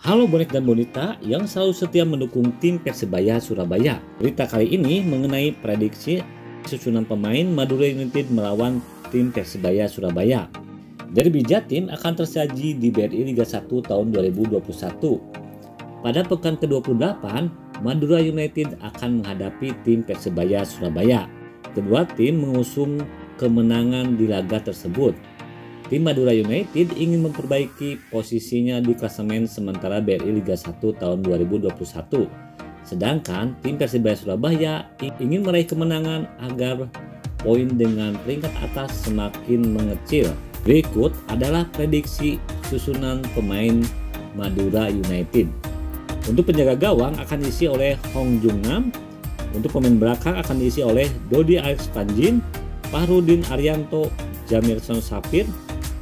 Halo bonek dan bonita yang selalu setia mendukung tim Persebaya Surabaya. Berita kali ini mengenai prediksi susunan pemain Madura United melawan tim Persebaya Surabaya. Derby Jatin akan tersaji di BRI Liga 1 tahun 2021. Pada pekan ke-28, Madura United akan menghadapi tim Persebaya Surabaya. Kedua tim mengusung kemenangan di laga tersebut. Tim Madura United ingin memperbaiki posisinya di klasemen sementara BRI Liga 1 tahun 2021. Sedangkan tim Persebaya Surabaya ingin meraih kemenangan agar poin dengan peringkat atas semakin mengecil. Berikut adalah prediksi susunan pemain Madura United. Untuk penjaga gawang akan diisi oleh Hong Jung Nam. Untuk pemain belakang akan diisi oleh Dodi Alex, Fahrudin, Arianto, Jamilson, Sapir,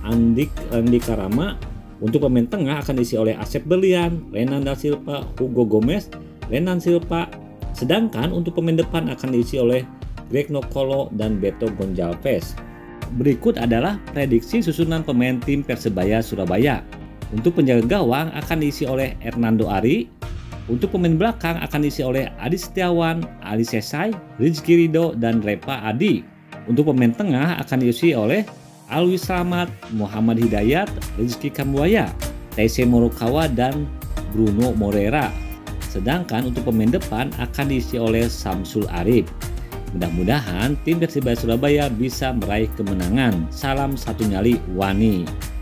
Andik Andika, Karama. Untuk pemain tengah akan diisi oleh Asep Berlian, Renan da Silva, Hugo Gomez, Renan Silpa. Sedangkan untuk pemain depan akan diisi oleh Greg Nokolo dan Beto Gonjalpes. Berikut adalah prediksi susunan pemain tim Persebaya Surabaya. Untuk penjaga gawang akan diisi oleh Hernando Ari. Untuk pemain belakang akan diisi oleh Adi Setiawan, Ali Sesay, Rizky Rido, dan Repa Adi. Untuk pemain tengah akan diisi oleh Alwi Samat, Muhammad Hidayat, Rizki Kambuwaya, Taise Morokawa, dan Bruno Morera. Sedangkan untuk pemain depan akan diisi oleh Samsul Arif. Mudah-mudahan tim Persebaya Surabaya bisa meraih kemenangan. Salam satu nyali Wani.